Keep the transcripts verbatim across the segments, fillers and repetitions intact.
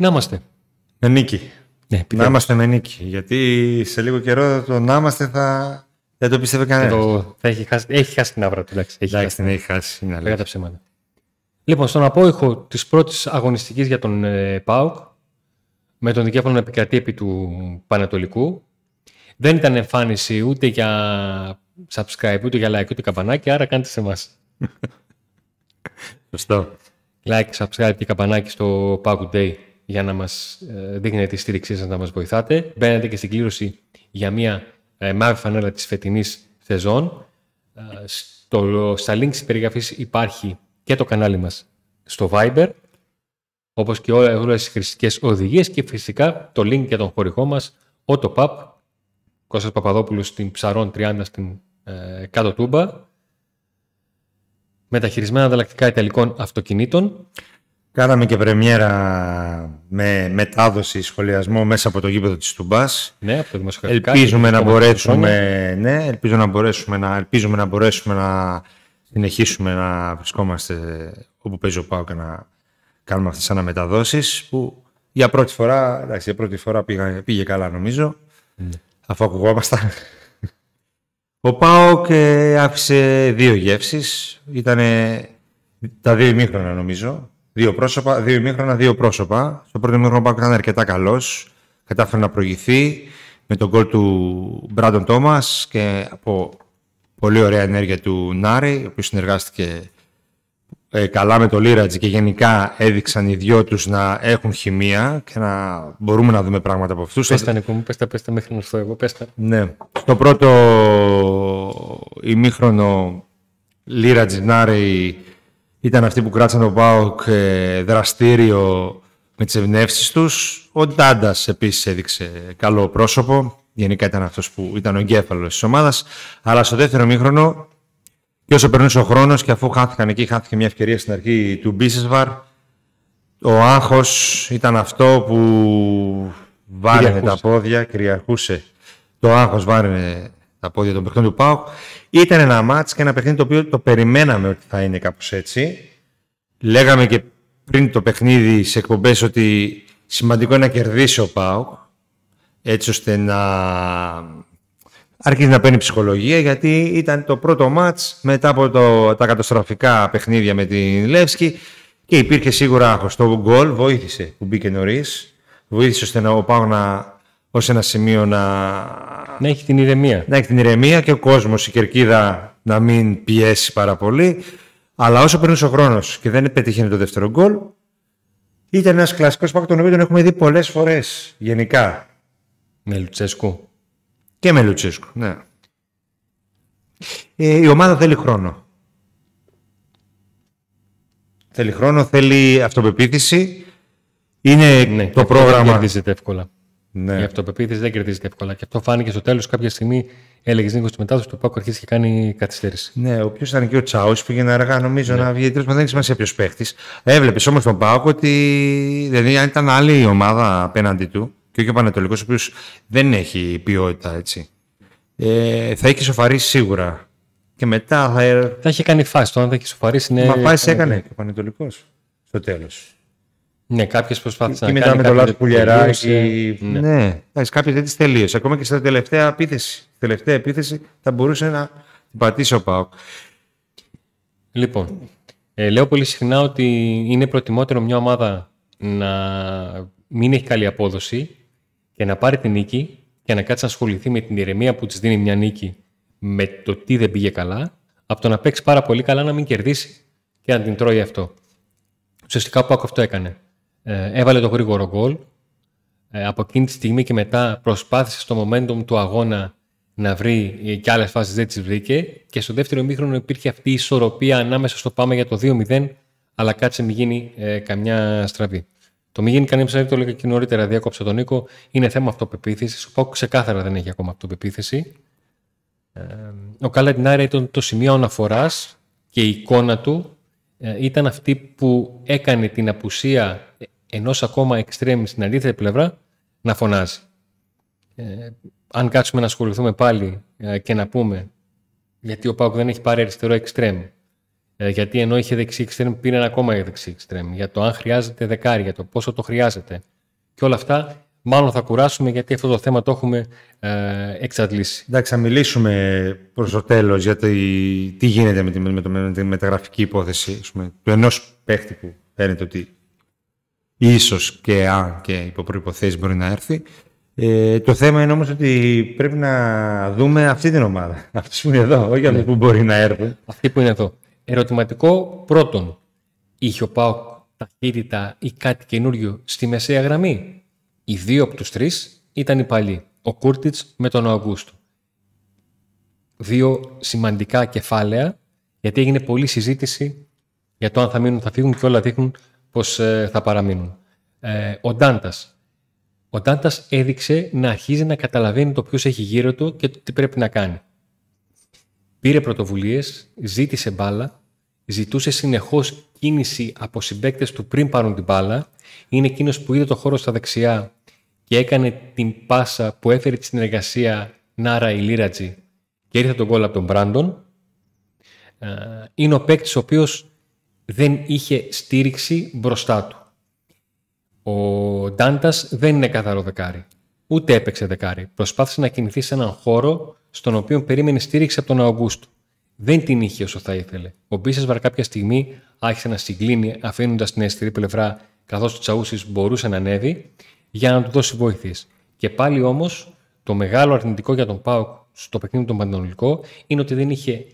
Να είμαστε. Με νίκη. Ναι, να είμαστε με νίκη. Γιατί σε λίγο καιρό το να είμαστε θα. Δεν το πίστευε κανένα. Το... Έχει, χάσει... έχει χάσει την άβρα του. Εντάξει, έχει εντάξει, χάσει. Ναι, έχει χάσει. Είναι αλήθεια. Ψέματα. Λοιπόν, στον απόϊχο τη πρώτη αγωνιστική για τον ε, ΠΑΟΚ, με τον δικέφαλο να επικρατεί επί του Παναιτωλικού, δεν ήταν εμφάνιση ούτε για subscribe, ούτε για like, ούτε καμπανάκι, άρα κάντε σε εμάς. Σωστό. Like, subscribe και καμπανάκι στο PAOKToday για να μας ε, δείχνετε τη στήριξή σας, να μας βοηθάτε. Μπαίνετε και στην κλήρωση για μια ε, μαύρη φανέλα της φετινής σεζόν. Ε, στο, στα links της περιγραφής υπάρχει και το κανάλι μας στο Viber, όπως και όλες τις χρηστικές οδηγίες και φυσικά το link για τον χορηγό μας, AUTOPAP, Κώστας Παπαδόπουλου στην Ψαρών τριάντα στην ε, Κάτω Τούμπα. Μεταχειρισμένα ανταλλακτικά ιταλικών αυτοκινήτων. Κάναμε και πρεμιέρα με μετάδοση, σχολιασμό μέσα από το γήπεδο της Τούμπας. Ναι, από το δημοσιογραφικά. Ελπίζουμε να μπορέσουμε, ναι, ελπίζω να μπορέσουμε να, ελπίζουμε να μπορέσουμε να συνεχίσουμε να βρισκόμαστε όπου παίζει ο ΠΑΟΚ και να κάνουμε αυτές τις αναμεταδόσεις που για πρώτη φορά, εντάξει, για πρώτη φορά πήγα, πήγε καλά νομίζω. Mm. Αφού ακουγόμασταν. Ο ΠΑΟΚ άφησε δύο γεύσεις. Ήτανε τα δύο ημίχρονα νομίζω. Δύο πρόσωπα, δύο ημίχρονα, δύο πρόσωπα. Στο πρώτο ημίχρονο ο ΠΑΟΚ ήταν αρκετά καλός. Κατάφερε να προηγηθεί με τον γκολ του Μπράντον Τόμας και από πολύ ωραία ενέργεια του Νάρη, ο οποίος συνεργάστηκε καλά με τον Λίρατζ και γενικά έδειξαν οι δυο τους να έχουν χημεία και να μπορούμε να δούμε πράγματα από αυτούς. Πες τα Νίκο μου, πες τα, πες τα μέχρι να εγώ, πες τα. Ναι. Στο πρώτο ημίχρονο Λίρατζ Νάρη ήταν αυτοί που κράτησαν το ΠΑΟΚ δραστήριο με τις ευνεύσεις τους. Ο Ντάντας επίσης έδειξε καλό πρόσωπο. Γενικά ήταν αυτός που ήταν ο εγκέφαλος της ομάδας. Αλλά στο δεύτερο ημίχρονο και όσο περνούσε ο χρόνος και αφού χάθηκαν εκεί, χάθηκε μια ευκαιρία στην αρχή του Μπίσεσβαρ, ο άγχος ήταν αυτό που βάραινε τα πόδια, κυριαρχούσε. Το άγχος βάραινε τα πόδια των παιχνών του ΠΑΟΚ. Ήταν ένα μάτς και ένα παιχνίδι το οποίο το περιμέναμε ότι θα είναι κάπως έτσι. Λέγαμε και πριν το παιχνίδι σε εκπομπές ότι σημαντικό είναι να κερδίσει ο ΠΑΟΚ, έτσι ώστε να... Αρχίζει να παίρνει ψυχολογία, γιατί ήταν το πρώτο μάτς μετά από το, τα καταστροφικά παιχνίδια με την Λεύσκη και υπήρχε σίγουρα άγχος. Το γκολ βοήθησε που μπήκε νωρίς, βοήθησε ώστε να πάω να, ως ένα σημείο να... Να έχει την ηρεμία. Να έχει την ηρεμία και ο κόσμος, η κερκίδα να μην πιέσει πάρα πολύ. Αλλά όσο περνούσε ο χρόνος και δεν πετύχαινε το δεύτερο γκολ, ήταν ένας κλασικός ΠΑΟΚ, τον οποίο τον έχουμε δει πολλές φορές γενικά. Με Λουτσέσκου. Και με Λουτσέσκου, ναι. Ε, η ομάδα θέλει χρόνο. Θέλει χρόνο, θέλει αυτοπεποίθηση. Είναι ναι, το πρόγραμμα... Δεν κερδίζεται εύκολα. Ναι. Η αυτοπεποίθηση δεν κερδίζεται εύκολα. Και αυτό φάνηκε στο τέλος. Κάποια στιγμή έλεγε Νίκο τη μετάδοση του ΠΑΟΚ αρχίσει και κάνει καθυστέρηση. Ναι, ο οποίο ήταν και ο Τσάος, πήγαινε αργά, νομίζω ναι. να βγει. Τέλος πάντων, δεν έχει σημασία ποιο παίχτη. Έβλεπε όμω τον ΠΑΟΚ ότι. Δηλαδή, αν ήταν άλλη η ομάδα απέναντί του. Και ο Παναιτωλικός, ο οποίος δεν έχει ποιότητα, έτσι. Ε, θα είχε σοφαρίσει σίγουρα. Και μετά θα. Θα είχε κάνει φάση. Τώρα, αν θα είχε σοφαρίσει. Ναι... Μα φάση έκανε και ο Παναιτωλικός στο τέλος. Ναι, κάποιες προσπάθησαν να. Και μετά με το λάθος Πουλιαράκη. Ναι, ναι. Κάποιες δεν τις τελείωσε. Ακόμα και στα τελευταία επίθεση. Τελευταία επίθεση θα μπορούσε να την πατήσει ο ΠΑΟΚ. Λοιπόν, ε, λέω πολύ συχνά ότι είναι προτιμότερο μια ομάδα να μην έχει καλή απόδοση και να πάρει την νίκη και να κάτσει να ασχοληθεί με την ηρεμία που της δίνει μια νίκη με το τι δεν πήγε καλά, από το να παίξει πάρα πολύ καλά, να μην κερδίσει και να την τρώει αυτό. Ουσιαστικά ο ΠΑΟΚ αυτό έκανε. Ε, έβαλε το γρήγορο γκολ. Ε, από εκείνη τη στιγμή και μετά προσπάθησε στο momentum του αγώνα να βρει και άλλες φάσεις, δεν τις βρήκε. Και στο δεύτερο ημίχρονο υπήρχε αυτή η ισορροπία ανάμεσα στο πάμε για το δύο μηδέν, αλλά κάτσε μην γίνει ε, καμιά στραβή. Το μη γίνει κανένα ψάρι, το έλεγα και νωρίτερα, διάκοψα τον Νίκο, είναι θέμα αυτοπεποίθησης. Ο ΠΑΟΚ ξεκάθαρα δεν έχει ακόμα αυτοπεποίθηση. Ε, ο Καλαντινάρη ήταν το σημείο αναφοράς και η εικόνα του ε, ήταν αυτή που έκανε την απουσία ενός ακόμα εξτρέμου στην αντίθετη πλευρά να φωνάζει. Ε, αν κάτσουμε να ασχοληθούμε πάλι ε, και να πούμε γιατί ο ΠΑΟΚ δεν έχει πάρει αριστερό εξτρέμ, Ε, γιατί ενώ είχε δεξί εξτρέμ, πήρε ένα ακόμα για δεξί εξτρέμ. Για το αν χρειάζεται δεκάρι, για το πόσο το χρειάζεται. Και όλα αυτά μάλλον θα κουράσουμε, γιατί αυτό το θέμα το έχουμε ε, εξαντλήσει. Εντάξει, θα μιλήσουμε προς το τέλος για το, τι γίνεται με τη, με το, με τη μεταγραφική υπόθεση του ενός παίχτη που φαίνεται ότι ίσως και αν και υπό προϋποθέσεις μπορεί να έρθει. Ε, το θέμα είναι όμως ότι πρέπει να δούμε αυτή την ομάδα. Αυτοί που είναι εδώ, όχι αυτοί που μπορεί να έρθουν. Αυτοί που είναι εδώ. Ερωτηματικό πρώτον, είχε ο ΠΑΟΚ ταχύτητα ή κάτι καινούριο στη μεσαία γραμμή? Οι δύο από τους τρεις ήταν οι παλιοί. Ο Κούρτιτς με τον Αυγούστο. Δύο σημαντικά κεφάλαια, γιατί έγινε πολλή συζήτηση για το αν θα μείνουν, θα φύγουν, και όλα δείχνουν πως ε, θα παραμείνουν. Ε, ο Ντάντας. Ο Ντάντας έδειξε να αρχίζει να καταλαβαίνει το ποιος έχει γύρω του και τι πρέπει να κάνει. Πήρε πρωτοβουλίες, ζήτησε μπάλα, ζητούσε συνεχώς κίνηση από συμπαίκτες του πριν πάρουν την μπάλα. Είναι εκείνος που είδε το χώρο στα δεξιά και έκανε την πάσα που έφερε τη συνεργασία Νάρα Ηλίρατζη και ήρθε τον γκολ από τον Μπράντον. Είναι ο παίκτης ο οποίος δεν είχε στήριξη μπροστά του. Ο Ντάντας δεν είναι καθαρό δεκάρι, ούτε έπαιξε δεκάρι. Προσπάθησε να κινηθεί σε έναν χώρο στον οποίο περίμενε στήριξη από τον Αυγούστου. Δεν την είχε όσο θα ήθελε. Ο Μπίσεσβαρ κάποια στιγμή άρχισε να συγκλίνει, αφήνοντας την αριστερή πλευρά, καθώς ο Τσαούσης μπορούσε να ανέβει για να του δώσει βοήθειες. Και πάλι όμως το μεγάλο αρνητικό για τον ΠΑΟΚ στο παιχνίδι των Παναιτωλικών είναι ότι δεν είχε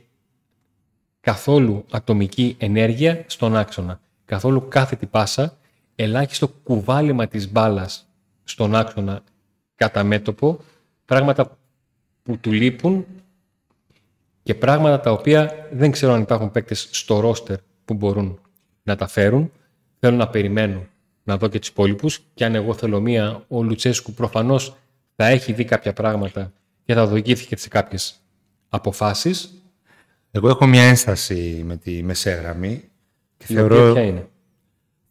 καθόλου ατομική ενέργεια στον άξονα. Καθόλου κάθετη πάσα, ελάχιστο κουβάλιμα της μπάλας στον άξονα κατά μέτωπο, πράγματα που του λείπουν και πράγματα τα οποία δεν ξέρω αν υπάρχουν παίκτες στο ρόστερ που μπορούν να τα φέρουν. Θέλω να περιμένω να δω και τους υπόλοιπους, και αν εγώ θέλω μία, ο Λουτσέσκου προφανώς θα έχει δει κάποια πράγματα και θα οδηγήθηκε σε κάποιες αποφάσεις. Εγώ έχω μια ένσταση με τη μεσαία γραμμή. Και θεωρώ... ποια είναι?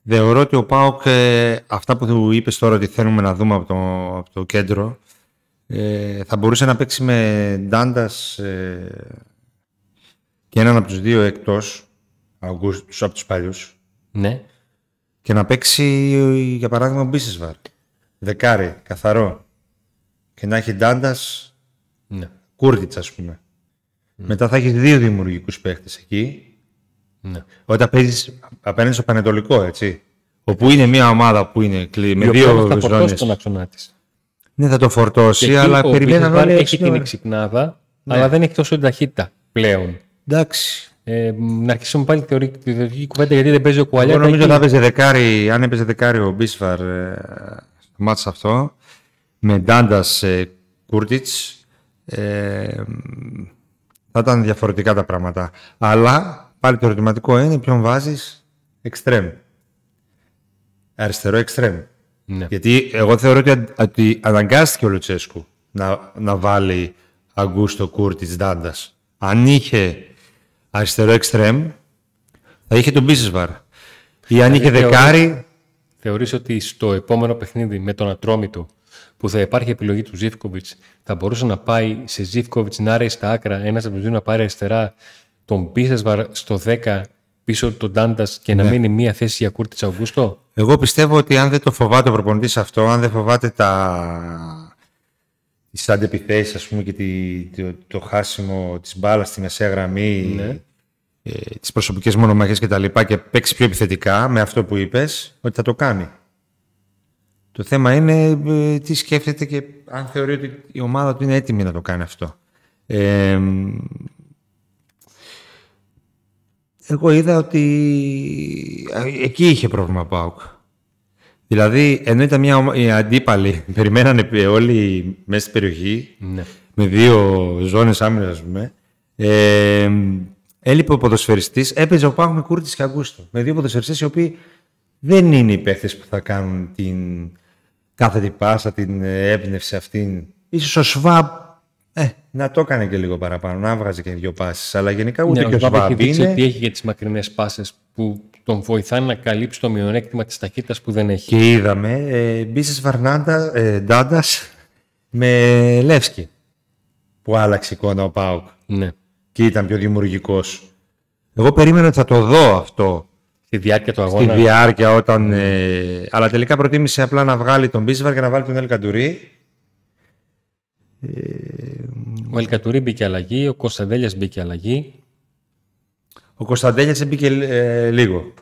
Θεωρώ ότι ο ΠΑΟΚ, ε, αυτά που του είπες τώρα ότι θέλουμε να δούμε από το, από το κέντρο, ε, θα μπορούσε να παίξει με Ντάντας ε, και έναν από τους δύο εκτός, Αυγούστους, από τους παλιούς. Ναι. Και να παίξει, για παράδειγμα, ο Μπίσεσβαρ. Δεκάρι, καθαρό. Και να έχει Ντάντας, ναι. Κούρτιτς, ας πούμε. Ναι. Μετά θα έχει δύο δημιουργικούς παίχτες εκεί. Ναι. Όταν παίζεις απέναντι στο Παναιτωλικό, έτσι. Όπου είναι μια ομάδα που είναι κλεισμένη με δύο ζώνες. Ναι, θα το φορτώσει, και αλλά περιμένει να έχει την εξυπνάδα, ναι. Αλλά δεν έχει τόσο ταχύτητα πλέον. Εντάξει. Ε, να αρχίσουμε πάλι τη θεωρητική κουβέντα, γιατί δεν παίζει ο Κουαλιά. Εγώ νομίζω ότι θα δεκάρι, αν έπαιζε δεκάρι ο Μπίσφαρ ε, στο μάτς αυτό, με Ντάντας ε, Κούρτιτς, ε, θα ήταν διαφορετικά τα πράγματα. Αλλά. Πάλι το ερωτηματικό είναι ποιον βάζεις εξτρέμ. Αριστερό εξτρέμ. Ναι. Γιατί εγώ θεωρώ ότι, αν, ότι αναγκάστηκε ο Λουτσέσκου να, να βάλει Αγκούστο, Κούρτιτς, Ντάντας. Αν είχε αριστερό εξτρέμ, θα είχε τον Μπίσεσβαρ. Ή αν είχε δεκάρι. Θεωρείς ότι στο επόμενο παιχνίδι με τον Ατρόμητο, που θα υπάρχει επιλογή του Ζίβκοβιτς, θα μπορούσε να πάει σε Ζίβκοβιτς, να ρέει στα άκρα, ένας από τους δύο να πάρει αριστερά, τον Μπίσεσβαρ στο δέκα πίσω τον Ντάντας και ναι. Να μείνει μία θέση για Κούρτιτς Αυγούστο. Εγώ πιστεύω ότι αν δεν το φοβάται ο προπονητής αυτό, αν δεν φοβάται τα... τις αντεπιθέσεις, ας πούμε, και τη... το... το χάσιμο της μπάλας στη μεσαία γραμμή, ναι. ε, τις προσωπικές μονομαχίες κτλ. Και, και παίξει πιο επιθετικά με αυτό που είπες, ότι θα το κάνει. Το θέμα είναι ε, τι σκέφτεται και αν θεωρεί ότι η ομάδα του είναι έτοιμη να το κάνει αυτό. Ε, Εγώ είδα ότι εκεί είχε πρόβλημα ο ΠΑΟΚ. Δηλαδή, ενώ ήταν μια αντίπαλη, περιμένανε όλοι μέσα στην περιοχή, ναι. Με δύο ζώνες άμυνας, ας πούμε. Ε, έλειπε ο ποδοσφαιριστής, έπαιζε ο ΠΑΟΚ με Κούρτιτς και Αυγούστο. Με δύο ποδοσφαιριστές οι οποίοι δεν είναι οι παίχτες που θα κάνουν την κάθετη πάσα, την έμπνευση αυτήν. Ίσως ο Σβάμπ. Ε, να το έκανε και λίγο παραπάνω, να βγάζει και δύο πάσεις. Αλλά γενικά ούτε ναι, και ο Σβάμπ είναι... Έχει ότι έχει και τις μακρινές πάσες που τον βοηθάνε να καλύψει το μειονέκτημα της ταχύτητας που δεν έχει. Και είδαμε ε, Μπίσες Βαρνάντα, ε, Ντάντας με Λεύσκι, που άλλαξε εικόνα ο ΠΑΟΚ. Ναι. Και ήταν πιο δημιουργικός. Εγώ περίμενα ότι θα το δω αυτό στη διάρκεια του αγώνα. Στη διάρκεια όταν. Mm. Ε, αλλά τελικά προτίμησε απλά να βγάλει τον Μπίσβαρ και να βάλει τον Ελκαντουρί. Ε, ο Ελκαντουρί μπήκε αλλαγή, ο Κωνσταντέλιας μπήκε αλλαγή. Ο Κωνσταντέλιας μπήκε ε, λίγο.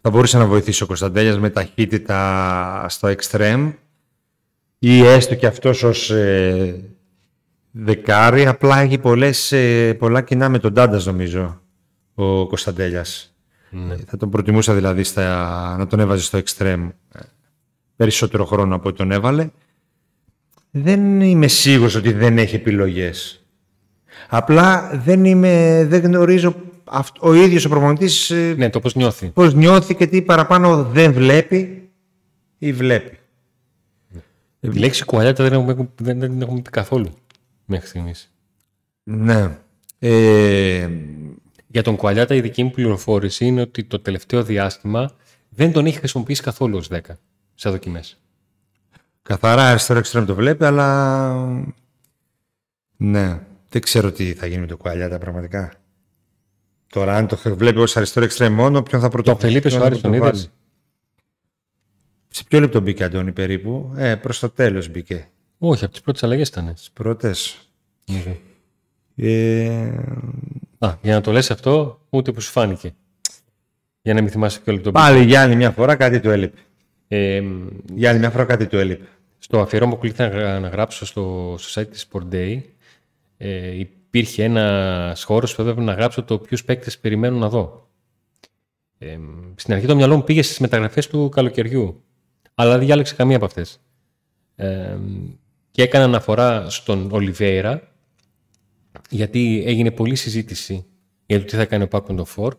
Θα μπορούσε να βοηθήσει ο Κωνσταντέλιας με ταχύτητα στο extreme ή έστω και αυτός ως ε, δεκάρι. Απλά έχει πολλές, ε, πολλά κοινά με τον Ντάντας νομίζω ο Κωνσταντέλιας. Mm. Θα τον προτιμούσα δηλαδή στα, να τον έβαζε στο extreme περισσότερο χρόνο από ό,τι τον έβαλε. Δεν είμαι σίγουρος ότι δεν έχει επιλογές. Απλά δεν, είμαι, δεν γνωρίζω ο ίδιος ο προπονητής. Ναι, το πώς νιώθει. Πώς νιώθει και τι παραπάνω δεν βλέπει ή βλέπει. Ναι. Τη λέξη κουαλιάτα δεν έχουμε, δεν, δεν έχουμε πει καθόλου μέχρι στιγμής. Ναι. Ε... Για τον Κουαλιάτα η δική μου πληροφόρηση είναι ότι το τελευταίο διάστημα δεν τον έχει χρησιμοποιήσει καθόλου ως δέκα σε δοκιμές. Καθαρά αριστερό εξτρέμ το βλέπει, αλλά ναι, δεν ξέρω τι θα γίνει με τον Κουαλιάτα πραγματικά. Τώρα, αν το βλέπει ως αριστερό εξτρέμ μόνο, ποιον θα πρωτοβουλήσει. Το Φελίπε τον είδε. Σε ποιο λεπτό μπήκε, Αντώνη, περίπου? Ε, προς το τέλος μπήκε. Όχι, από τις πρώτες αλλαγές ήταν. Τις πρώτες. Okay. Ε... Α, για να το λες αυτό, ούτε που σου φάνηκε. Για να μην θυμάσαι ποιο λεπτό μπήκε. Πάλι για άλλη μια φορά κάτι του έλειπε. Ε, για άλλη μια φορά κάτι του έλειπε. Στο αφιερώμα που ήθελα να γράψω στο, στο site της Sport Day, ε, υπήρχε ένα χώρο που έπρεπε να γράψω το ποιου παίκτε περιμένουν να δω. Ε, στην αρχή το μυαλό μου πήγε στις μεταγραφές του καλοκαιριού, αλλά δεν διάλεξε καμία από αυτές. Ε, και έκανα αναφορά στον Ολιβέιρα, γιατί έγινε πολλή συζήτηση για το τι θα κάνει ο Πάκ με τον Φορ.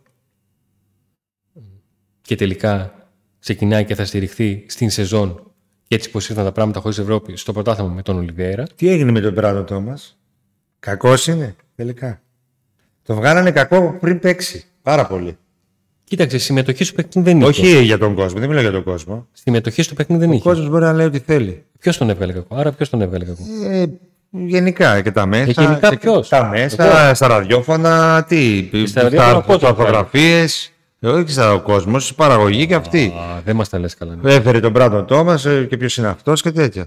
Και τελικά ξεκινάει και θα στηριχθεί στην σεζόν και έτσι πως ήρθαν τα πράγματα χωρίς Ευρώπη στο πρωτάθλημα με τον Ολιβέιρα. Τι έγινε με τον Μπράντο Τόμας? Κακός είναι τελικά. Το βγάλανε κακό πριν παίξει. Πάρα πολύ. Κοίταξε, συμμετοχή στο παιχνίδι δεν είχε. Όχι για τον κόσμο, δεν μιλάω για τον κόσμο. Συμμετοχή στο παιχνίδι δεν ο είχε. Ο κόσμος μπορεί να λέει ό,τι θέλει. Ποιος τον έβγαλε κακό? Άρα ποιος τον έβγαλε κακό? Ε, γενικά και τα μέσα. Και γενικά και ποιος? Τα μέσα, στα ραδιόφωνα, τι. Φωτογραφίες. Εγώ ήξερα ο κόσμο, η παραγωγή και αυτή. Α, δεν μα τα λε καλά. Ναι. Έφερε τον Μπράντον Τόμας και ποιο είναι αυτό και τέτοια.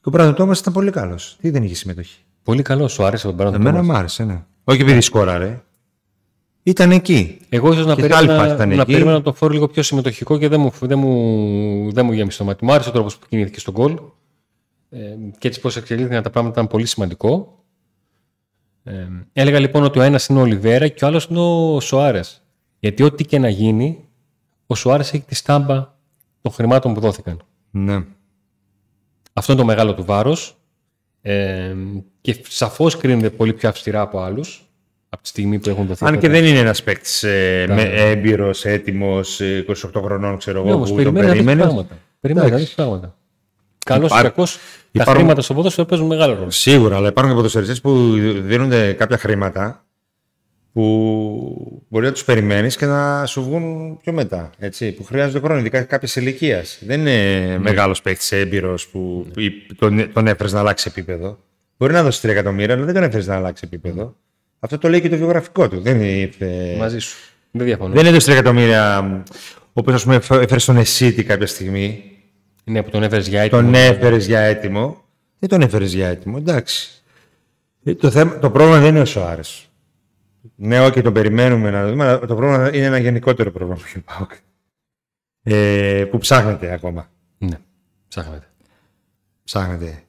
Και ο Μπράντον Τόμας ήταν πολύ καλό. Τι δεν είχε συμμετοχή. Πολύ καλό, σου άρεσε ο Μπράντον Τόμας? Εμένα μου άρεσε, ναι. Όχι επειδή σκόραρε. Ήταν εκεί. Εγώ ίσω να περίμενα το Φόρο λίγο πιο συμμετοχικό και δεν μου, δεν μου, δεν μου γέμισε το μάτι. Μου άρεσε ο τρόπο που κινήθηκε στον γκολ. Ε, και έτσι πώ εξελίχθηκαν τα πράγματα ήταν πολύ σημαντικό. Ε, έλεγα λοιπόν ότι ο ένα είναι ο Ολιβέρα και ο άλλο είναι ο Σοάρες. Γιατί ό,τι και να γίνει, ο Σουάρες έχει τη στάμπα των χρημάτων που δόθηκαν. Ναι. Αυτό είναι το μεγάλο του βάρος. Ε, και σαφώς κρίνεται πολύ πιο αυστηρά από άλλους, από τη στιγμή που έχουν δοθεί. Αν και δεν είναι ένας παίκτης ε, με έμπειρος, έτοιμος, είκοσι οκτώ χρονών, ξέρω εγώ, ναι, όμως, που περιμένει τον περίμενε. Περιμένει να δεις πράγματα. Καλός ή κακός, τα χρήματα στο ποδόσφαιρο παίζουν μεγάλο ρόλο. Σίγουρα, αλλά υπάρχουν και ποδοσφαιριστές που δίνονται κάποια χρήματα που μπορεί να τους περιμένεις και να σου βγουν πιο μετά, έτσι, που χρειάζονται χρόνο, ειδικά κάποιες ηλικίες. Δεν είναι ναι. μεγάλος παίκτης έμπειρος που ναι. τον, τον έφερες να αλλάξει επίπεδο. Μπορεί να δώσει τρία εκατομμύρια, αλλά δεν τον έφερες να αλλάξει επίπεδο. Ναι. Αυτό το λέει και το βιογραφικό του. Δεν ήρθε... Μαζί σου. Δεν διαφωνώ. Δεν έδωσε τρία εκατομμύρια, όπως ας πούμε έφερες τον Εσίτη κάποια στιγμή. Ναι, που τον έφερες για έτοιμο. Τον έφερες για έτοιμο. Δεν τον έφερες για έτοιμο, εντάξει. Το, θέμα, το πρόβλημα δεν είναι ο Σοάρες. Ναι, όχι, okay, τον περιμένουμε να δούμε, αλλά το πρόβλημα είναι ένα γενικότερο πρόβλημα που έχει okay. ε, που ψάχνεται ακόμα. Ναι, ψάχνεται. Ψάχνεται.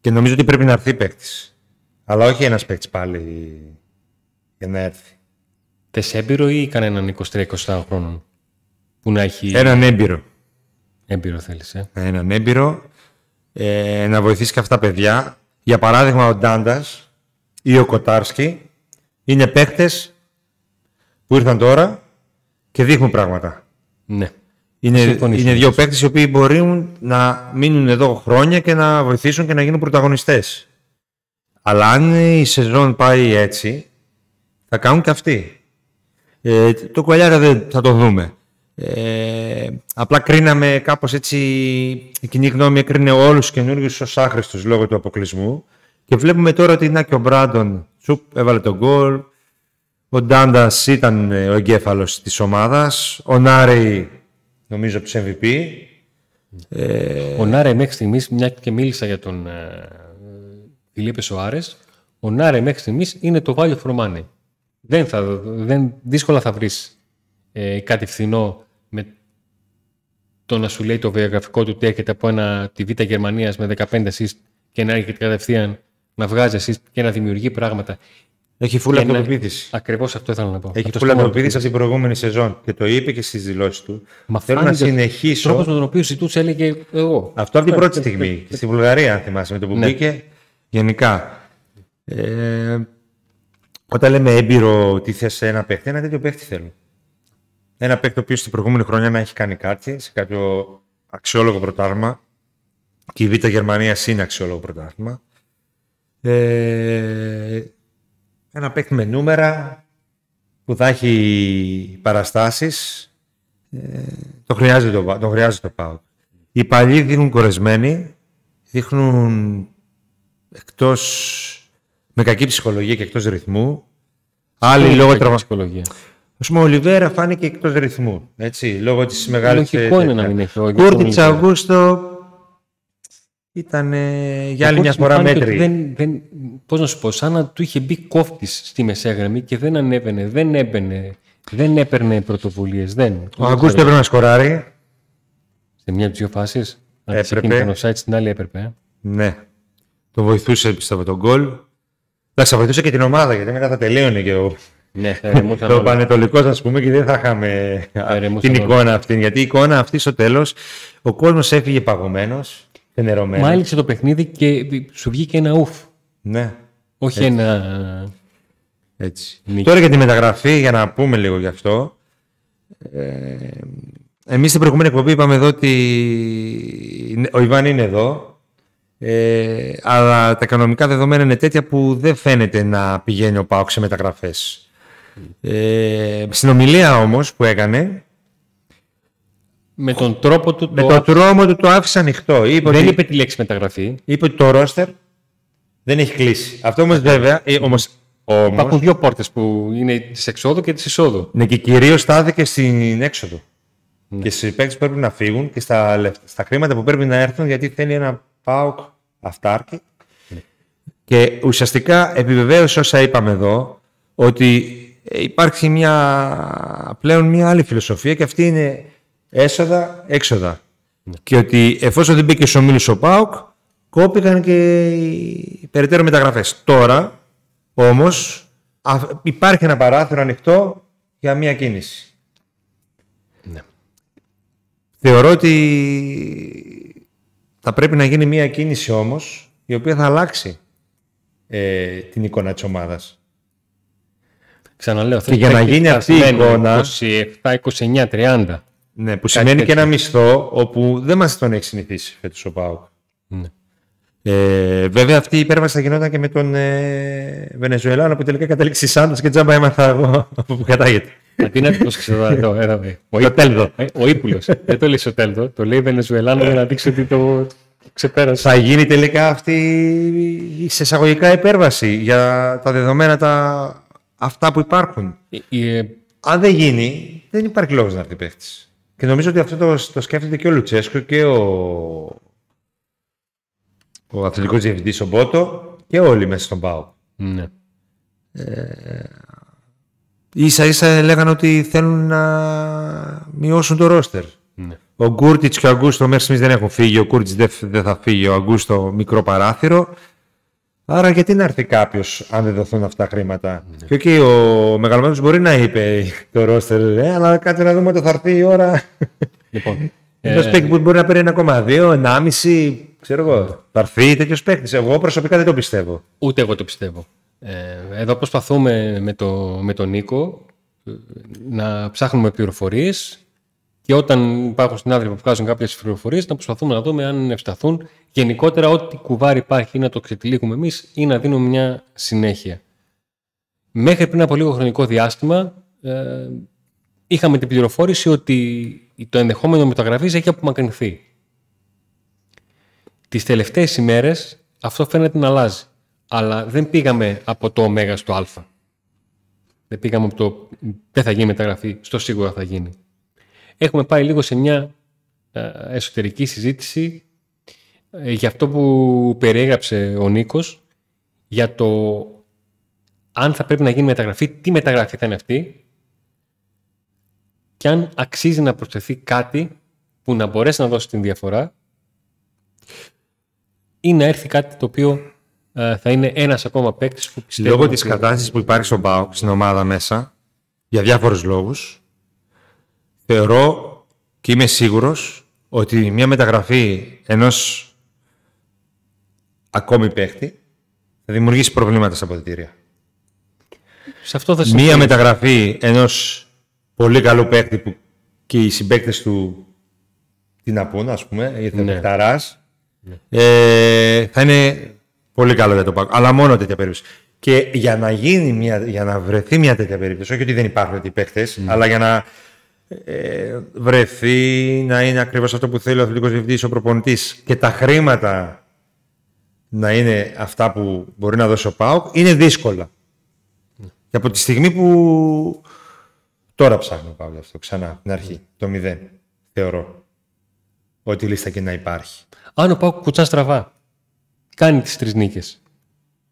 Και νομίζω ότι πρέπει να έρθει παίκτης. Αλλά όχι ένας παίκτης πάλι για να έρθει. Θες έμπειρο ή κανέναν είκοσι τρία είκοσι τέσσερα χρόνων που να έχει... Έναν έμπειρο. Έμπειρο θέλεις, ε. Έναν έμπειρο. Ε, να βοηθήσει και αυτά τα παιδιά. Για παράδειγμα ο Ντάντας ή ο Κοτάρσκι. Είναι παίκτες που ήρθαν τώρα και δείχνουν πράγματα. Ναι. Είναι, είναι δύο παίκτες οι οποίοι μπορούν να μείνουν εδώ χρόνια και να βοηθήσουν και να γίνουν πρωταγωνιστές. Αλλά αν η σεζόν πάει έτσι, θα κάνουν και αυτοί. Ε, το Κουαλιάρα δεν θα το δούμε. Ε, απλά κρίναμε κάπως έτσι, η κοινή γνώμη έκρινε όλους τους καινούργιους ως άχρηστους λόγω του αποκλεισμού. Και βλέπουμε τώρα ότι είναι και ο Μπράντον. Τσουπ, έβαλε τον γκολ. Ο Ντάντας ήταν ο εγκέφαλος της ομάδας. Ο Νάρεϊ, νομίζω, από τους εμ βι πι. Ε... Ο Νάρεϊ μέχρι στιγμής, μια και μίλησα για τον ε, Φιλίπε Σοάρες, ο Νάρεϊ μέχρι στιγμής είναι το value for money. Δεν θα, δεν, δύσκολα θα βρεις ε, κάτι φθηνό με το να σου λέει το βιογραφικό του ότι έρχεται από ένα, τη Β' Γερμανίας με δεκαπέντε assist και να έρχεται κατευθείαν να βγάζει assist και να δημιουργεί πράγματα. Έχει φούλα αυτοπεποίθηση. Ακριβώς αυτό ήθελα να πω. Έχει φούλα αυτοπεποίθηση από την προηγούμενη σεζόν και το είπε και στις δηλώσεις του. Μα θέλω να συνεχίσω. Τρόπος με τον οποίο ζητούσε, έλεγε εγώ. Αυτό από την πρώτη στιγμή. Στη Βουλγαρία, αν θυμάσαι, με το που μπήκε. Γενικά. Ε, όταν λέμε έμπειρο τι θες σε ένα παίχτη, ένα τέτοιο παίχτη θέλω. Ένα παίχτη ο οποίος στην προηγούμενη χρονιά να έχει κάνει κάτι σε κάποιο αξιόλογο πρωτάθλημα. Και η Β' Γερμανίας είναι αξιόλογο πρωτάθλημα. Ε, Ένα παίκτη με νούμερα που θα έχει παραστάσεις. Ε, το χρειάζεται το, το, χρειάζεται το ΠΑΟΚ. Οι παλιοί δείχνουν κορεσμένοι, δείχνουν εκτός, με κακή ψυχολογία και εκτός ρυθμού. Άλλοι λόγω τραυματισμού. Ας πούμε, ο Ολιβέρα φάνηκε εκτός ρυθμού. Έτσι, λόγω της μεγάλης. Λογικό είναι να μην έχει. Κούρτιτς Αυγούστο ήταν για άλλη μια φορά μέτρη. Πώς να σου πω, σαν να του είχε μπει κόφτης στη μεσαία γραμμή και δεν ανέβαινε, δεν έμπαινε, δεν έπαιρνε πρωτοβουλίες. Δεν. Ο Αγκούστο έπρεπε να σκοράρει. Σε μια από τις δύο φάσεις. Έπρεπε. Ο site στην άλλη έπρεπε. Ναι. Το βοηθούσε, πιστεύω, τον γκολ. Εντάξει, θα βοηθούσε και την ομάδα γιατί μετά θα τελείωνε και ο. Ναι, το Παναιτωλικός, ας πούμε, και δεν θα είχαμε την εικόνα αυτή. Γιατί η εικόνα αυτή στο τέλος ο κόσμος έφυγε παγωμένος. Μ' άλλαξε το παιχνίδι και σου βγήκε ένα ουφ. Ναι. Όχι έτσι. Ένα. Έτσι. Νίκη. Τώρα για τη μεταγραφή, για να πούμε λίγο γι' αυτό. Ε, εμείς στην προηγούμενη εκπομπή είπαμε εδώ ότι ο Ιβάν είναι εδώ. Ε, αλλά τα οικονομικά δεδομένα είναι τέτοια που δεν φαίνεται να πηγαίνει ο ΠΑΟΚ σε μεταγραφές. Ε, στην ομιλία όμως που έκανε. Με τον τρόπο του. Με το τον τρόμο του το άφησε ανοιχτό. Είπε δεν ότι... είπε τη λέξη μεταγραφή. Είπε ότι το ρόστερ δεν έχει κλείσει. Αυτό όμως βέβαια. Ε, όμως, όμως... Υπάρχουν δύο πόρτες που είναι της εξόδου και της εισόδου. Ναι, και κυρίως στάθηκε στην έξοδο. Ναι. Και στις παίκτες που πρέπει να φύγουν και στα, στα χρήματα που πρέπει να έρθουν γιατί θέλει ένα ΠΑΟΚ αυτάρκη. Ναι. Και ουσιαστικά επιβεβαίωσε όσα είπαμε εδώ ότι υπάρχει μια, πλέον μια άλλη φιλοσοφία και αυτή είναι. Έσοδα, έξοδα. Ναι. Και ότι εφόσον δεν μπήκε ο Μίλης ο ΠΑΟΚ, κόπηκαν και οι περαιτέρω μεταγραφές. Τώρα, όμως, υπάρχει ένα παράθυρο ανοιχτό για μία κίνηση. Ναι. Θεωρώ ότι θα πρέπει να γίνει μία κίνηση όμως, η οποία θα αλλάξει ε, την εικόνα της ομάδας. Ξαναλέω, και για να γίνει αυτή η εικόνα... είκοσι επτά, είκοσι εννιά, τριάντα... Ναι, που σημαίνει τέτοιο. Και ένα μισθό όπου δεν μας τον έχει συνηθίσει φέτος ο ΠΑΟΚ. Ναι. Ε, βέβαια αυτή η υπέρβαση θα γινόταν και με τον ε, Βενεζουελάνο που τελικά κατέληξε Σάντος και τζάμπα έμαθα εγώ από που κατάγεται. Τι να το ξεδωθεί, ο Τέλδο. Ο Ήπουλος. Δεν το λέει ο Τέλδο, το λέει Βενεζουελάνο για να δείξει ότι το ξεπέρασε. Θα γίνει τελικά αυτή η εισαγωγικά υπέρβαση για τα δεδομένα τα... αυτά που υπάρχουν. Η, η... Αν δεν γίνει, δεν υπάρχει λόγος να έρθει παίχτης. Και νομίζω ότι αυτό το, το σκέφτεται και ο Λουτσέσκου και ο, ο αθλητικός διευθυντής ο Μπότο και όλοι μέσα στον ΠΑΟΚ. Ναι. Ε, ίσα ίσα λέγανε ότι θέλουν να μειώσουν το ρόστερ. Ναι. Ο Γκούρτιτς και ο Αγκούστο μέχρι στιγμής δεν έχουν φύγει. Ο Γκούρτιτς δεν δε θα φύγει. Ο Αγκούστο μικρό παράθυρο. Άρα γιατί να έρθει κάποιος αν δεν δοθούν αυτά τα χρήματα. Ναι. Και εκεί ο μεγαλωμένος μπορεί να είπε το ρόστερ, ε, αλλά κάτι να δούμε το θα έρθει η ώρα. Λοιπόν, ε... παίκτη που μπορεί να παίρνει ένα κόμμα δύο, ένα κόμμα πέντε, ξέρω εγώ. Θα έρθει τέτοιος παίκτης. Εγώ προσωπικά δεν το πιστεύω. Ούτε εγώ το πιστεύω. Ε, εδώ προσπαθούμε με, το, με τον Νίκο να ψάχνουμε πληροφορίες και όταν υπάρχουν συνάδελφοι που βγάζουν κάποιες πληροφορίες να προσπαθούμε να δούμε αν ευσταθούν. Γενικότερα, ό,τι κουβάρι υπάρχει να το ξετυλίγουμε εμείς ή να δίνουμε μια συνέχεια. Μέχρι πριν από λίγο χρονικό διάστημα, ε, είχαμε την πληροφόρηση ότι το ενδεχόμενο μεταγραφής έχει απομακρυνθεί. Τις τελευταίες ημέρες αυτό φαίνεται να αλλάζει. Αλλά δεν πήγαμε από το ω στο α. Δεν πήγαμε από το δεν θα γίνει μεταγραφή στο σίγουρα θα γίνει. Έχουμε πάει λίγο σε μια εσωτερική συζήτηση για αυτό που περιέγραψε ο Νίκος, για το αν θα πρέπει να γίνει μεταγραφή, τι μεταγραφή θα είναι αυτή και αν αξίζει να προσθεθεί κάτι που να μπορέσει να δώσει την διαφορά ή να έρθει κάτι το οποίο ε, θα είναι ένας ακόμα παίκτης που πιστεύει... Λόγω της κατάστασης που υπάρχει στον ΠΑΟΚ, στην ομάδα μέσα, για διάφορους λόγους, θεωρώ και είμαι σίγουρος ότι μια μεταγραφή ενός ακόμη παίκτη θα δημιουργήσει προβλήματα στα αποδυτήρια. Σε αυτό θα μια μεταγραφή ενός πολύ καλού παίκτη που και οι συμπαίκτες του τι να πούν, ας πούμε, ή θα ναι. ταράς, ναι. ε, θα είναι πολύ καλό για το ΠΑΟΚ. Αλλά μόνο τέτοια περίπτωση. Και για να, γίνει μια, για να βρεθεί μια τέτοια περίπτωση, όχι ότι δεν υπάρχουν τέτοιοι παίκτες, mm. αλλά για να ε, βρεθεί να είναι ακριβώς αυτό που θέλει ο αθλητικός διευθυντής, ο προπονητής και τα χρήματα να είναι αυτά που μπορεί να δώσει ο ΠΑΟΚ, είναι δύσκολα. Mm. Και από τη στιγμή που τώρα ψάχνω πάλι αυτό ξανά από την αρχή, mm. το μηδέν, θεωρώ. Ότι η λίστα και να υπάρχει. Αν ο ΠΑΟΚ κουτσά στραβά, κάνει τις τρεις νίκες.